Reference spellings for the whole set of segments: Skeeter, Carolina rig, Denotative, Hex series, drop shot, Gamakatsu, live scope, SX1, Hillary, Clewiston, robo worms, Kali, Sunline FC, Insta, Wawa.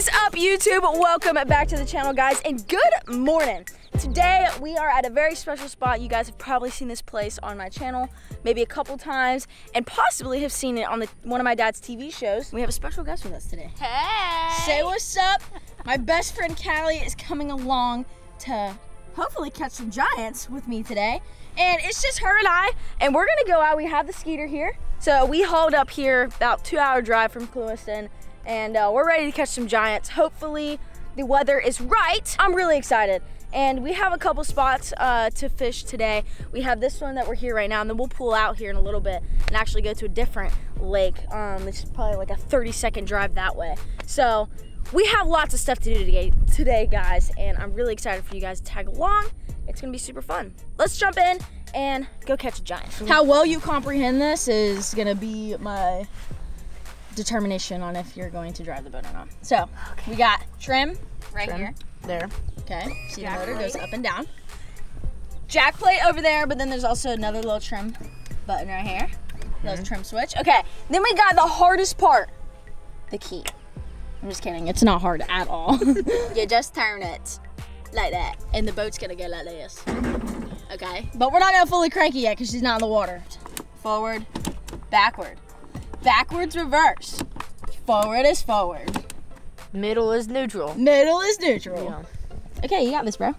is up, YouTube? Welcome back to the channel, guys, and good morning. Today, we are at a very special spot. You guys have probably seen this place on my channel maybe a couple times and possibly have seen it on one of my dad's TV shows. We have a special guest with us today. Hey! Say what's up. My best friend, Kali, is coming along to hopefully catch some giants with me today. And it's just her and I, and we're gonna go out. We have the Skeeter here. So we hauled up here about 2 hour drive from Clewiston, and we're ready to catch some giants. Hopefully the weather is right. I'm really excited. And we have a couple spots to fish today. We have this one that we're here right now, and then we'll pull out here in a little bit and actually go to a different lake. It's probably like a 30-second drive that way. So we have lots of stuff to do today, guys, and I'm really excited for you guys to tag along. It's gonna be super fun. Let's jump in and go catch a giant. How well you comprehend this is gonna be my determination on if you're going to drive the boat or not. So okay. We got trim right here. There. Okay. See, the motor goes up and down. Jack plate over there, but then there's also another little trim button right here. Mm-hmm. Little trim switch. Okay. Then we got the hardest part, the key. I'm just kidding. It's not hard at all. You just turn it like that, and the boat's gonna go like this. Okay. But we're not fully cranky yet because she's not in the water. Forward, backward. Backwards, reverse. Forward is forward. Middle is neutral. Middle is neutral. Yeah. Okay, you got this, bro.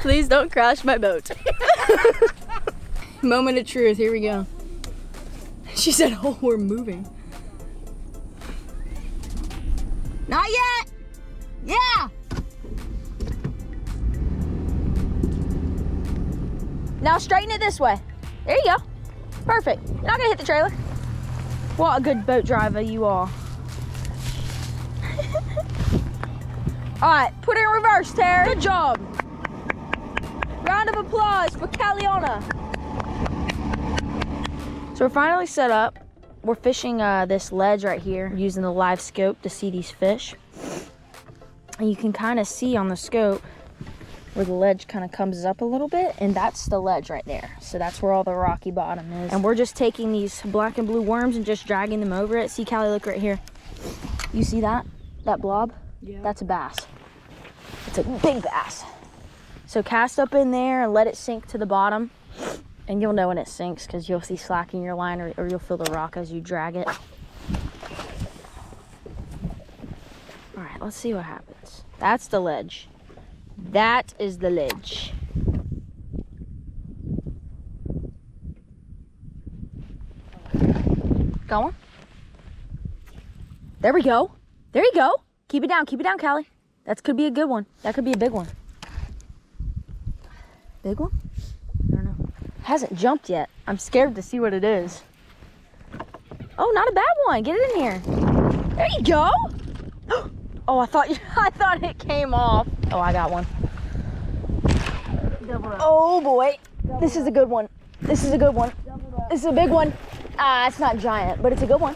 Please don't crash my boat. Moment of truth, here we go. She said, oh, we're moving. Not yet. Yeah. Now straighten it this way. There you go. Perfect. You're not gonna hit the trailer. What a good boat driver you are. All right, put it in reverse, Tara. Good job. Round of applause for Caliana. So we're finally set up. We're fishing this ledge right here. We're using the live scope to see these fish. And you can kind of see on the scope where the ledge kind of comes up a little bit, and that's the ledge right there. So that's where all the rocky bottom is. And we're just taking these black and blue worms and just dragging them over it. See, Callie, look right here. You see that? That blob? Yeah. That's a bass. It's a big bass. So cast up in there and let it sink to the bottom. And you'll know when it sinks because you'll see slack in your line, or you'll feel the rock as you drag it. All right, let's see what happens. That's the ledge. That is the ledge. Go on. There we go. There you go. Keep it down, Callie. That could be a good one. That could be a big one. Big one? I don't know. Hasn't jumped yet. I'm scared to see what it is. Oh, not a bad one. Get it in here. There you go. Oh, I thought it came off. Oh, I got one. Double up. Oh boy, this is a good one. This is a good one. This is a big one. It's not giant, but it's a good one.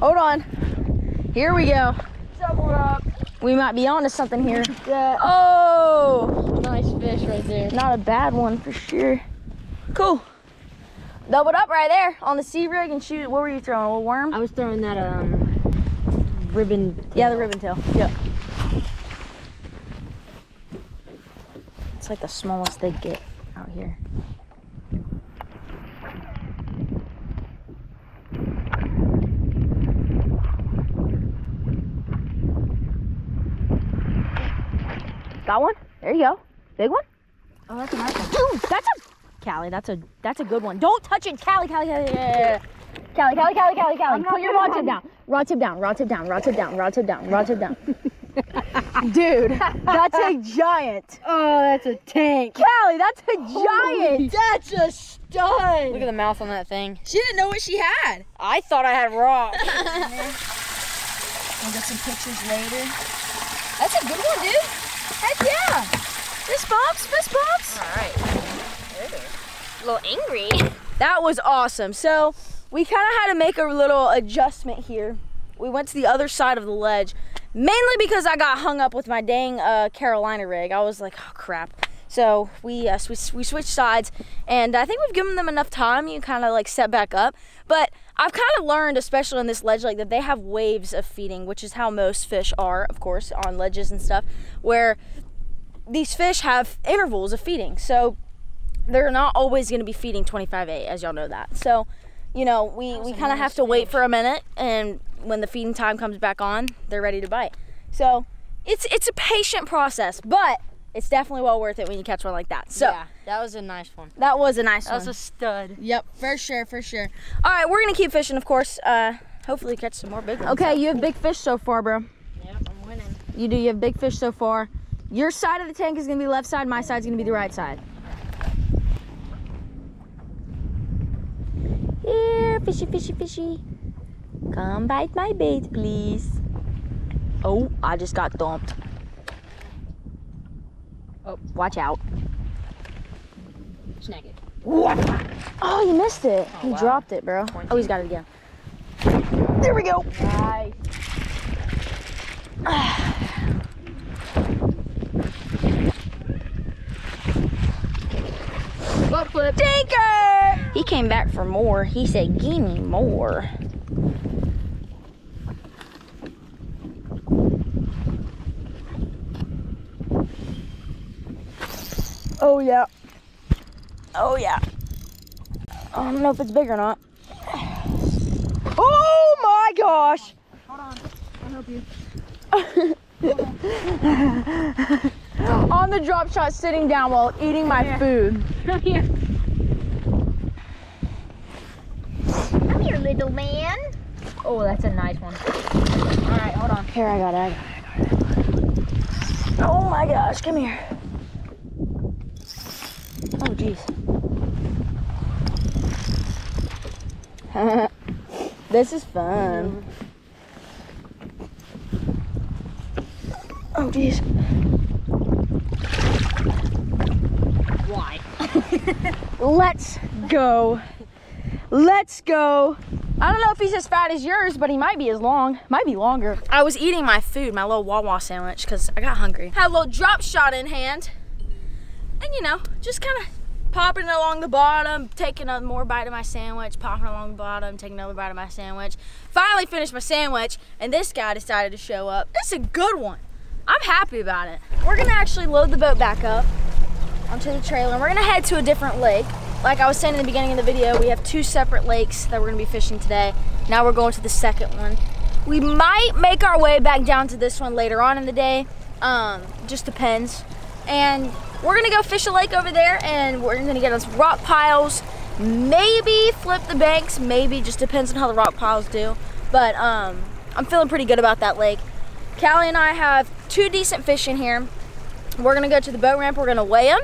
Hold on. Here we go. Double up. We might be onto something here. Yeah. Oh, nice fish right there. Not a bad one for sure. Cool. Doubled up right there on the sea rig and shoot. What were you throwing? A little worm? I was throwing that ribbon tail. Yeah, the ribbon tail. Yep. It's like the smallest they get out here. Got one? There you go. Big one? Oh, that's a nice one. Dude, that's a Callie, that's a good one. Don't touch it, Callie. Yeah. Callie, put your rod tip down. Rod tip down. Dude, that's a giant. Oh, that's a tank. Callie, that's a giant. That's a stud. Look at the mouth on that thing. She didn't know what she had. I thought I had rock. We'll get some pictures later. That's a good one, dude. Heck yeah. Fist bumps. All right. Ooh. A little angry. That was awesome. So we kind of had to make a little adjustment here. We went to the other side of the ledge, mainly because I got hung up with my dang Carolina rig. I was like, oh, crap. So we switched sides, and I think we've given them enough time. You kind of like set back up. But I've kind of learned, especially on this ledge, like that they have waves of feeding, which is how most fish are, of course, on ledges and stuff, where these fish have intervals of feeding. So they're not always going to be feeding 25/8, as y'all know that. So, you know, we kind of have to wait for a minute, and when the feeding time comes back on, they're ready to bite. So it's a patient process, but it's definitely well worth it when you catch one like that. So yeah, that was a nice one. That was a nice one. That was a stud. Yep, for sure, for sure. All right, we're gonna keep fishing, of course. Hopefully catch some more big ones. Okay, you have big fish so far, bro. Yep, I'm winning. You do, you have big fish so far. Your side of the tank is gonna be left side, my side's gonna be the right side. Here, fishy, fishy, fishy. Come bite my bait, please. Oh, I just got dumped. Oh, watch out. Snag it. What? Oh, you missed it. Oh, he dropped it, bro. Oh, he's got it again. There we go. Nice. Butt flip. Tinker! He came back for more. He said, give me more. Oh yeah, oh yeah. I don't know if it's big or not. Oh my gosh! Hold on, I'll help you. On. On the drop shot, sitting down while eating my food. Come here. Come here, little man. Oh, that's a nice one. All right, hold on. Here, I got it. Oh my gosh, come here. Oh, jeez. This is fun. Oh, jeez. Why? Let's go. Let's go. I don't know if he's as fat as yours, but he might be as long. Might be longer. I was eating my food, my little Wawa sandwich, because I got hungry. Had a little drop shot in hand. And you know, just kind of popping along the bottom, taking another more bite of my sandwich, popping along the bottom, taking another bite of my sandwich. Finally finished my sandwich, and this guy decided to show up. It's a good one. I'm happy about it. We're gonna actually load the boat back up onto the trailer, and we're gonna head to a different lake. Like I was saying in the beginning of the video, we have two separate lakes that we're gonna be fishing today. Now we're going to the second one. We might make our way back down to this one later on in the day. Just depends. And we're gonna go fish a lake over there, and we're gonna get on some rock piles, maybe flip the banks, maybe, just depends on how the rock piles do. But I'm feeling pretty good about that lake. Callie and I have two decent fish in here. We're gonna go to the boat ramp, we're gonna weigh them,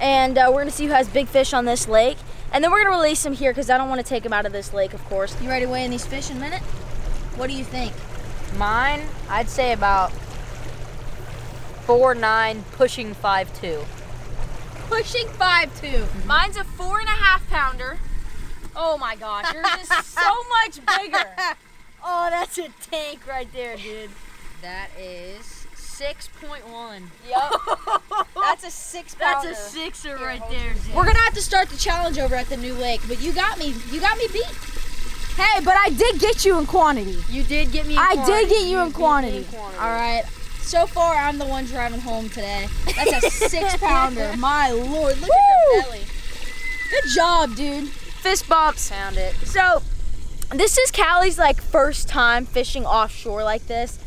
and we're gonna see who has big fish on this lake. And then we're gonna release them here because I don't wanna take them out of this lake, of course. You ready to weigh in these fish in a minute? What do you think? Mine, I'd say about 4'9", pushing 5'2". Pushing 5'2". Mine's a 4.5 pounder. Oh my gosh, yours is so much bigger. Oh, that's a tank right there, dude. That is 6.1. Yep. That's a 6 pounder. That's a sixer right there, dude. We're gonna have to start the challenge over at the new lake, but you got me beat. Hey, but I did get you in quantity. You did get me in quantity. I did get you in quantity. All right. So far, I'm the one driving home today. That's a 6 pounder. My Lord, look at the belly. Good job, dude. Fist bumps. Found it. So, this is Callie's like first time fishing offshore like this.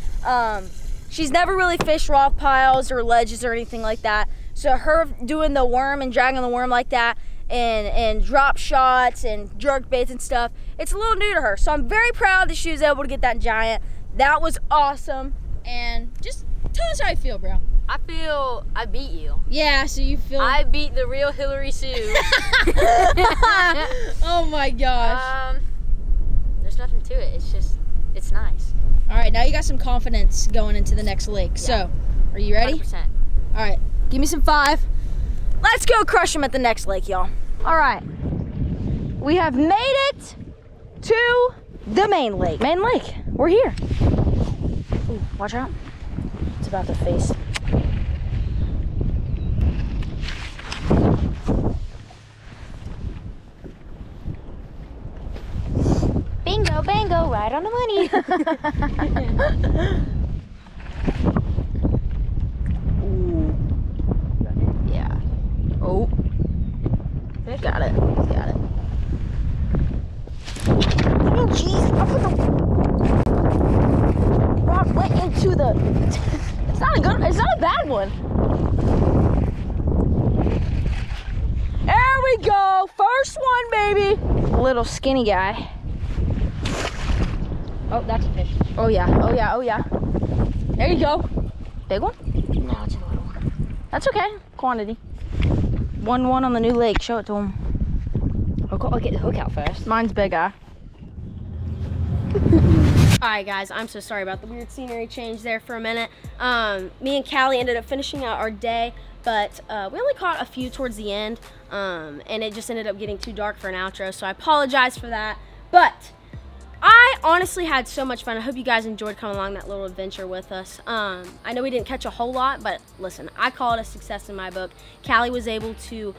She's never really fished rock piles or ledges or anything like that. So her doing the worm and dragging the worm like that, and drop shots and jerk baits and stuff, it's a little new to her. So I'm very proud that she was able to get that giant. That was awesome. And just tell us how you feel, bro. I feel I beat you. Yeah, so you feel... I beat the real Hillary Sue. Oh my gosh. There's nothing to it. It's just, it's nice. All right, now you got some confidence going into the next lake. Yeah. So, are you ready? 100%. All right, give me some 5. Let's go crush them at the next lake, y'all. All right. We have made it to the main lake. Main lake. We're here. Ooh, watch out. It's about to face. right on the money. Ooh. Yeah. Oh. Got it. Got it. Oh, jeez. I put the rod went into the... It's not a good... It's not a bad one. There we go. First one, baby. Little skinny guy. Oh, that's a fish. Oh, yeah. Oh, yeah. Oh, yeah. There you go. Big one? No, it's a little one. That's okay. Quantity. 1-1 on the new lake. Show it to him. I'll get the hook out first. Mine's bigger. Alright guys, I'm so sorry about the weird scenery change there for a minute. Me and Kali ended up finishing out our day, but we only caught a few towards the end, and it just ended up getting too dark for an outro, so I apologize for that. But I honestly had so much fun. I hope you guys enjoyed coming along that little adventure with us. I know we didn't catch a whole lot, but listen, I call it a success in my book. Kali was able to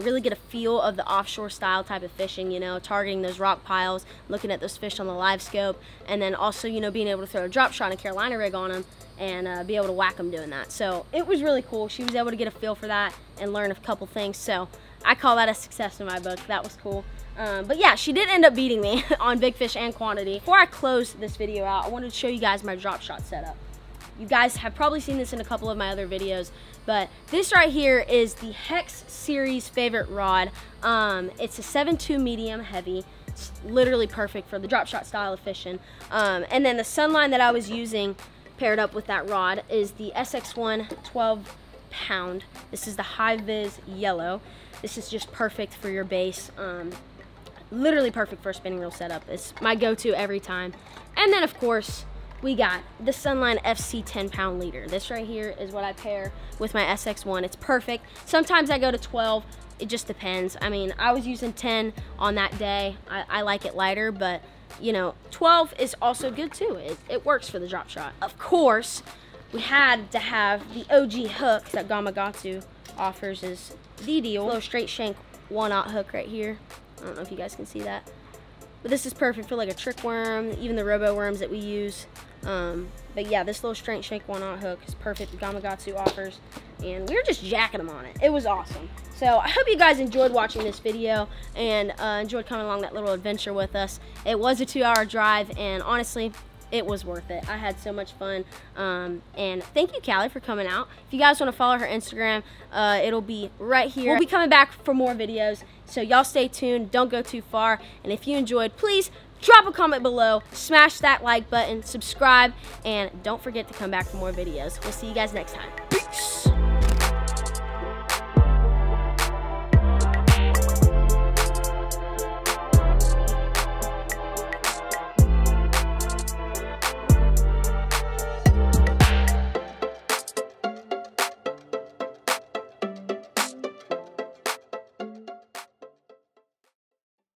really get a feel of the offshore style type of fishing, you know, targeting those rock piles, looking at those fish on the live scope, and then also, you know, being able to throw a drop shot and a Carolina rig on them and be able to whack them doing that. So it was really cool. She was able to get a feel for that and learn a couple things. So I call that a success in my book. That was cool. But yeah, she did end up beating me on big fish and quantity. Before I close this video out, I wanted to show you guys my drop shot setup. You guys have probably seen this in a couple of my other videos, but this right here is the Hex series favorite rod. It's a 7.2 medium heavy. It's literally perfect for the drop shot style of fishing. And then the Sunline that I was using paired up with that rod is the SX1 12 pound. This is the high vis yellow. This is just perfect for your base. Literally perfect for a spinning reel setup. It's my go-to every time. And then of course, we got the Sunline FC 10 pound leader. This right here is what I pair with my SX1. It's perfect. Sometimes I go to 12, it just depends. I mean, I was using 10 on that day. I like it lighter, but you know, 12 is also good too. It works for the drop shot. Of course, we had to have the OG hook that Gamakatsu offers is the deal. Little straight shank 1/0 hook right here. I don't know if you guys can see that, but this is perfect for like a trick worm, even the robo worms that we use. But yeah, this little straight shank 1/0 hook is perfect that Gamakatsu offers, and we were just jacking them on it. It was awesome. So I hope you guys enjoyed watching this video and enjoyed coming along that little adventure with us. It was a 2-hour drive, and honestly, it was worth it. I had so much fun. And thank you, Kali, for coming out. If you guys want to follow her Instagram, it'll be right here. We'll be coming back for more videos, so y'all stay tuned. Don't go too far. And if you enjoyed, please drop a comment below, smash that like button, subscribe, and don't forget to come back for more videos. We'll see you guys next time. Peace.